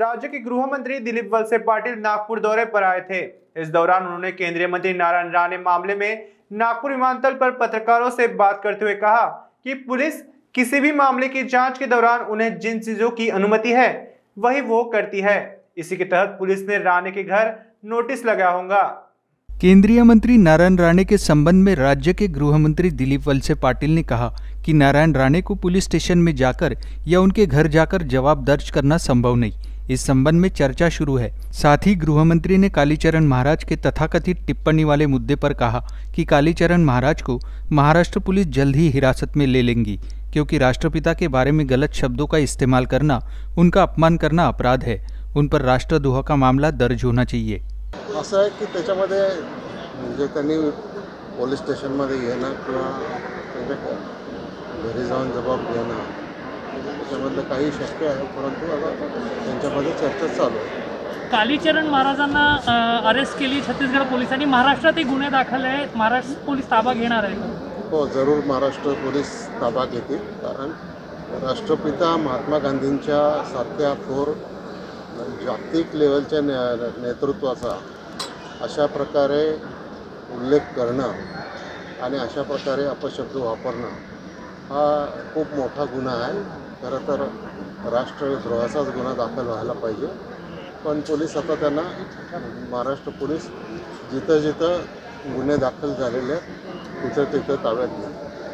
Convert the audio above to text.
राज्य के गृह मंत्री दिलीप वलसे पाटिल नागपुर दौरे पर आए थे। इस दौरान उन्होंने केंद्रीय मंत्री नारायण राणे मामले में नागपुर विमानतल पर पत्रकारों से बात करते हुए कहा कि पुलिस किसी भी मामले की जांच के दौरान उन्हें जिन चीजों की अनुमति है वही वो करती है। इसी के तहत पुलिस ने राणे के घर नोटिस लगा होगा। केंद्रीय मंत्री नारायण राणे के संबंध में राज्य के गृह मंत्री दिलीप वलसे पाटिल ने कहा कि नारायण राणे को पुलिस स्टेशन में जाकर या उनके घर जाकर जवाब दर्ज करना संभव नहीं। इस संबंध में चर्चा शुरू है। साथ ही गृह मंत्री ने कालीचरण महाराज के तथाकथित टिप्पणी वाले मुद्दे पर कहा कि कालीचरण महाराज को महाराष्ट्र पुलिस जल्द ही हिरासत में ले लेंगी, क्योंकि राष्ट्रपिता के बारे में गलत शब्दों का इस्तेमाल करना, उनका अपमान करना अपराध है। उन पर राष्ट्रद्रोह का मामला दर्ज होना चाहिए। असं आहे की त्याच्यामध्ये जे त्यांनी पोलीस स्टेशनमध्ये येणं किंवा घरी जाऊन जबाब घेणं त्याच्यामधलं काही शक्य आहे, परंतु आता त्यांच्यामध्ये चर्चा चालू आहे। कालीचरण महाराजांना अरेस्ट केली छत्तीसगड पोलिसांनी, महाराष्ट्रातही गुन्हे दाखल आहेत। महाराष्ट्र पोलीस ताबा घेणार आहे का? हो, जरूर महाराष्ट्र पोलीस ताबा घेतील, कारण राष्ट्रपिता महात्मा गांधींच्या सातव्या थोर जागतिक लेवलच्या नेतृत्वाचा अशा प्रकारे उल्लेख करणं आणि अशा प्रकारे अपशब्द वापरणं हा खूप मोठा गुन्हा आहे। खरं तर राष्ट्रद्रोहाचाच गुन्हा दाखल व्हायला पाहिजे, पण पोलीस आता त्यांना महाराष्ट्र पोलीस जिथं जिथं गुन्हे दाखल झालेले तिथं तिथं ताब्यात घेतात।